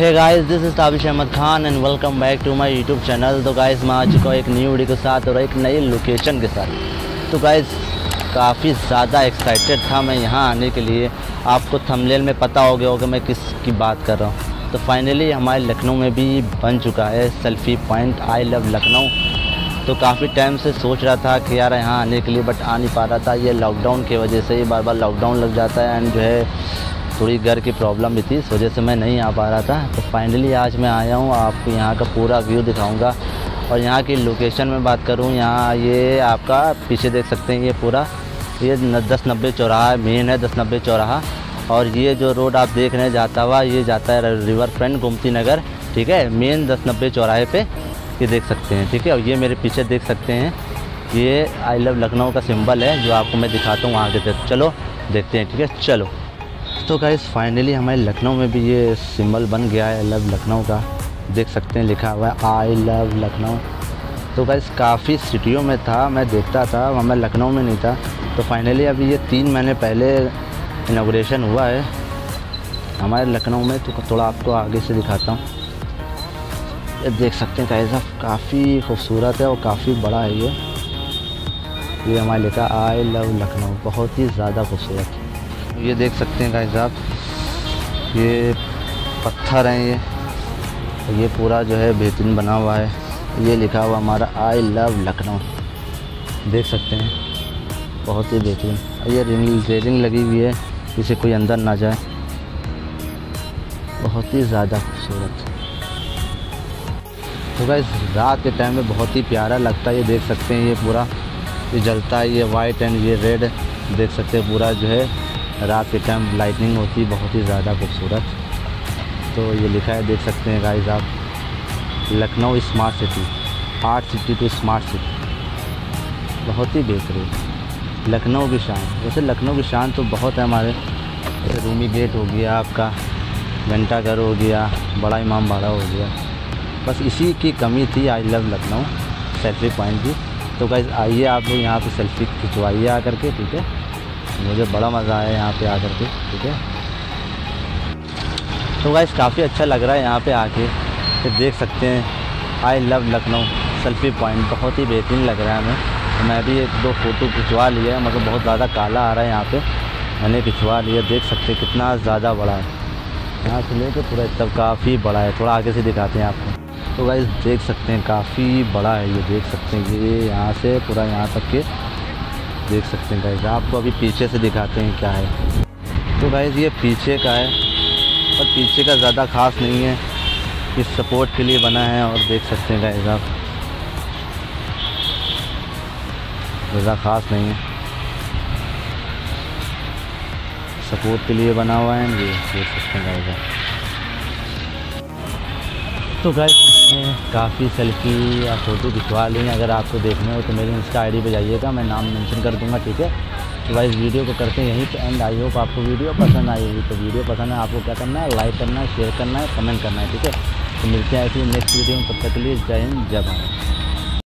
Hey guys, this is Tabish Ahmad Khan and welcome back to my YouTube channel. तो guys मैं आ चुका हूँ एक न्यू वीडियो के साथ और एक नई लोकेशन के साथ। तो गाइस काफ़ी ज़्यादा एक्साइटेड था मैं यहाँ आने के लिए। आपको थंबनेल में पता हो गया होगा मैं किसकी बात कर रहा हूँ। तो फाइनली हमारे लखनऊ में भी बन चुका है selfie point I love Lucknow. तो काफ़ी टाइम से सोच रहा था कि यार यहाँ आने के लिए, बट आ नहीं पा रहा था। ये लॉकडाउन की वजह से ही बार बार लॉकडाउन लग जाता है एंड जो है थोड़ी घर की प्रॉब्लम भी थी, इस वजह से मैं नहीं आ पा रहा था। तो फाइनली आज मैं आया हूँ, आपको यहाँ का पूरा व्यू दिखाऊंगा। और यहाँ की लोकेशन में बात करूँ, यहाँ ये आपका पीछे देख सकते हैं, ये पूरा ये 1090 चौराहा मेन है, 1090 चौराहा। और ये जो रोड आप देख रहे हैं जाता हुआ, ये जाता है रिवर फ्रंट गोमती नगर, ठीक है, मेन 1090 चौराहे पर ये देख सकते हैं, ठीक है। और ये मेरे पीछे देख सकते हैं, ये आई लव लखनऊ का सिम्बल है जो आपको मैं दिखाता हूँ वहाँ के। चलो देखते हैं, ठीक है, चलो। तो गाइस फाइनली हमारे लखनऊ में भी ये सिंबल बन गया है आई लव लखनऊ का, देख सकते हैं लिखा हुआ है आई लव लखनऊ। तो गाइस काफ़ी सिटियों में था, मैं देखता था, मैं लखनऊ में नहीं था। तो फाइनली अभी ये 3 महीने पहले इनॉग्रेशन हुआ है हमारे लखनऊ में। तो थोड़ा आपको आगे से दिखाता हूँ, ये देख सकते हैं गाइस काफ़ी खूबसूरत है और काफ़ी बड़ा है ये हमारे लिखा आई लव लखनऊ, बहुत ही ज़्यादा खूबसूरत। ये देख सकते हैं गाइस आप, ये पत्थर हैं, ये पूरा जो है बेहतरीन बना हुआ है। ये लिखा हुआ हमारा आई लव लखनऊ, देख सकते हैं, बहुत ही बेहतरीन। ये रेलिंग लगी हुई है, इसे कोई अंदर ना जाए, बहुत ही ज़्यादा खूबसूरत। तो गाइस रात के टाइम में बहुत ही प्यारा लगता है, ये देख सकते हैं, ये पूरा ये जलता है, ये वाइट एंड ये रेड, देख सकते हैं पूरा जो है रात के टाइम लाइटनिंग होती है, बहुत ही ज़्यादा खूबसूरत। तो ये लिखा है, देख सकते हैं गाइस आप, Lucknow smart city, art city to smart city, बहुत ही बेहतरीन। लखनऊ की शान, वैसे लखनऊ की शान तो बहुत है हमारे, जैसे रूमी गेट हो गया आपका, घंटाघर हो गया, बड़ा इमामबाड़ा हो गया, बस इसी की कमी थी I love Lucknow selfie point की। तो गाइस आइए आप लोग यहाँ पर सेल्फ़ी खिंचवाइए आ करके, ठीक है, मुझे बड़ा मज़ा आया यहाँ पे आकर के, ठीक है। तो गाइस काफ़ी अच्छा लग रहा है यहाँ पे आके, फिर देख सकते हैं I love Lucknow selfie point, बहुत ही बेहतरीन लग रहा है हमें। तो मैं भी 1-2 फ़ोटो खिंचवा लिया है, मतलब बहुत ज़्यादा काला आ रहा है यहाँ पे, मैंने खिंचवा लिया। देख सकते हैं कितना ज़्यादा बड़ा है, यहाँ से लेकर पूरा तब काफ़ी बड़ा है। थोड़ा आगे से दिखाते हैं आपको। तो गाइस देख सकते हैं काफ़ी बड़ा है, ये देख सकते हैं, ये यहाँ से पूरा यहाँ तक के देख सकते हैं गाइस। आपको अभी पीछे से दिखाते हैं क्या है। तो गाइस ये पीछे का है, पर पीछे का ज़्यादा ख़ास नहीं है, इस सपोर्ट के लिए बना है। और देख सकते हैं गाइस आप, ज़्यादा ख़ास नहीं है, सपोर्ट के लिए बना हुआ है, ये देख सकते हैं गाइस आप। तो गाइस काफ़ी सेल्फ़ी या फ़ोटो खिंचवा लें, अगर आपको देखने हो तो मेरी इंस्टा आईडी पे जाइएगा, मैं नाम मेंशन कर दूंगा, ठीक है। तो वाइस वीडियो को करते हैं यहीं पे एंड। आई होप आपको वीडियो पसंद आई होगी। तो वीडियो पसंद है आपको क्या करना है, लाइक करना है, शेयर करना है, कमेंट करना है, ठीक है। तो मिलते हैं ऐसी नेक्स्ट वीडियो में, तब तक के लिए जय हिंद जय भारत।